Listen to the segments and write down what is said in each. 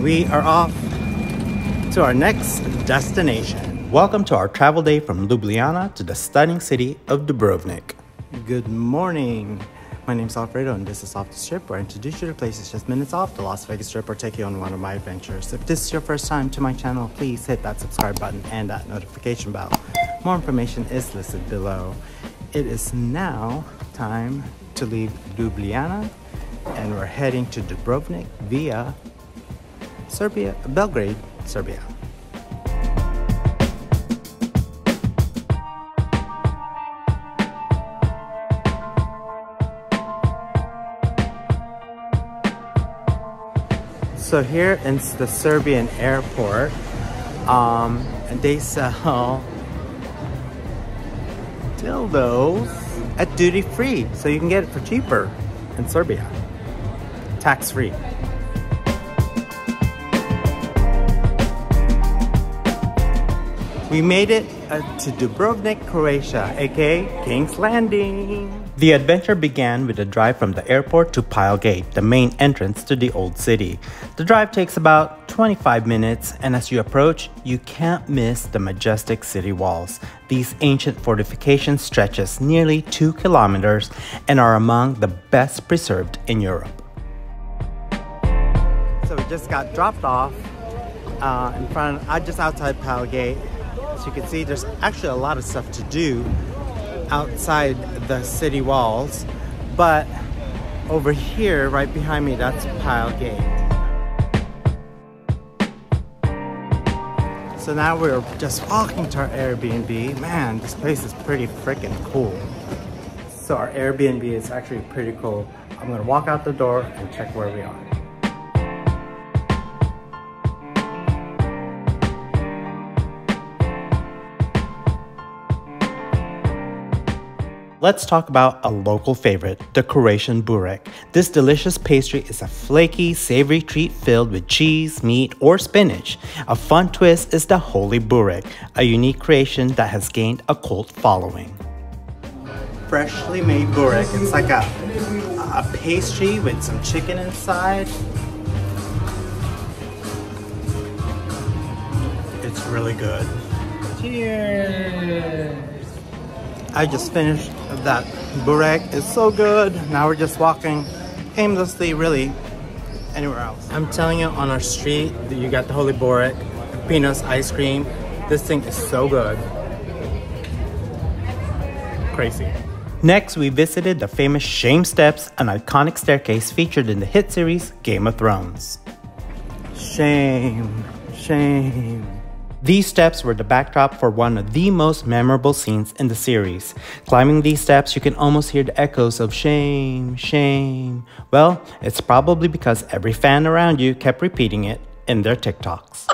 We are off to our next destination. Welcome to our travel day from Ljubljana to the stunning city of Dubrovnik. Good morning. My name is Alfredo and this is Off the Strip, where I introduce you to places just minutes off the Las Vegas Strip or take you on one of my adventures. If this is your first time to my channel, please hit that subscribe button and that notification bell. More information is listed below. It is now time to leave Ljubljana and we're heading to Dubrovnik via Serbia, Belgrade, Serbia. So here in the Serbian airport, they sell dildos at duty free. So you can get it for cheaper in Serbia, tax free. We made it to Dubrovnik, Croatia, aka King's Landing. The adventure began with a drive from the airport to Pile Gate, the main entrance to the old city. The drive takes about 25 minutes, and as you approach, you can't miss the majestic city walls. These ancient fortifications stretch nearly 2 kilometers and are among the best preserved in Europe. So we just got dropped off just outside Pile Gate. As you can see, there's actually a lot of stuff to do outside the city walls, but over here, right behind me, that's Pile Gate. So now we're just walking to our Airbnb. Man, this place is pretty freaking cool. So our Airbnb is actually pretty cool. I'm gonna walk out the door and check where we are. Let's talk about a local favorite, the Croatian burek. This delicious pastry is a flaky, savory treat filled with cheese, meat, or spinach. A fun twist is the Holy Burek, a unique creation that has gained a cult following. Freshly made burek. It's like a pastry with some chicken inside. It's really good. Cheers! I just finished that burek. It's so good. Now we're just walking aimlessly, really, anywhere else. I'm telling you, on our street, you got the Holy Burek, Pepinos ice cream. This thing is so good. Crazy. Next, we visited the famous Shame Steps, an iconic staircase featured in the hit series Game of Thrones. Shame, shame. These steps were the backdrop for one of the most memorable scenes in the series. Climbing these steps, you can almost hear the echoes of shame, shame. Well, it's probably because every fan around you kept repeating it in their TikToks.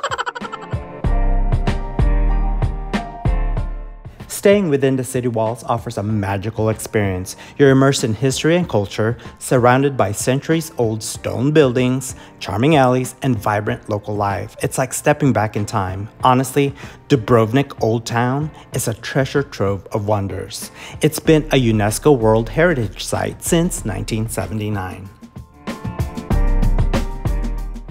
Staying within the city walls offers a magical experience. You're immersed in history and culture, surrounded by centuries-old stone buildings, charming alleys, and vibrant local life. It's like stepping back in time. Honestly, Dubrovnik Old Town is a treasure trove of wonders. It's been a UNESCO World Heritage Site since 1979.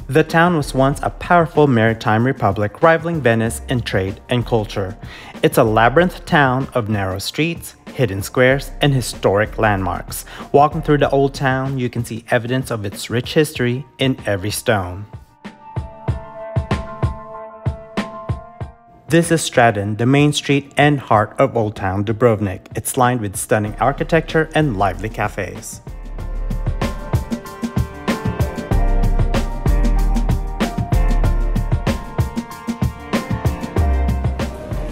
The town was once a powerful maritime republic, rivaling Venice in trade and culture. It's a labyrinth town of narrow streets, hidden squares, and historic landmarks. Walking through the old town, you can see evidence of its rich history in every stone. This is Stradun, the main street and heart of Old Town Dubrovnik. It's lined with stunning architecture and lively cafes.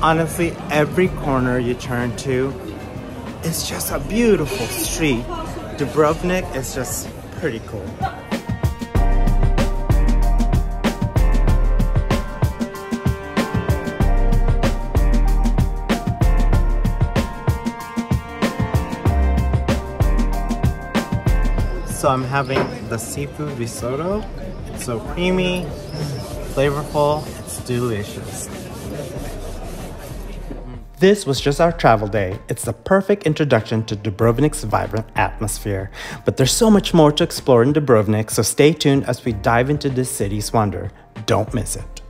Honestly, every corner you turn to is just a beautiful street. Dubrovnik is just pretty cool. So I'm having the seafood risotto. It's so creamy, flavorful, it's delicious. This was just our travel day. It's the perfect introduction to Dubrovnik's vibrant atmosphere. But there's so much more to explore in Dubrovnik, so stay tuned as we dive into this city's wonder. Don't miss it.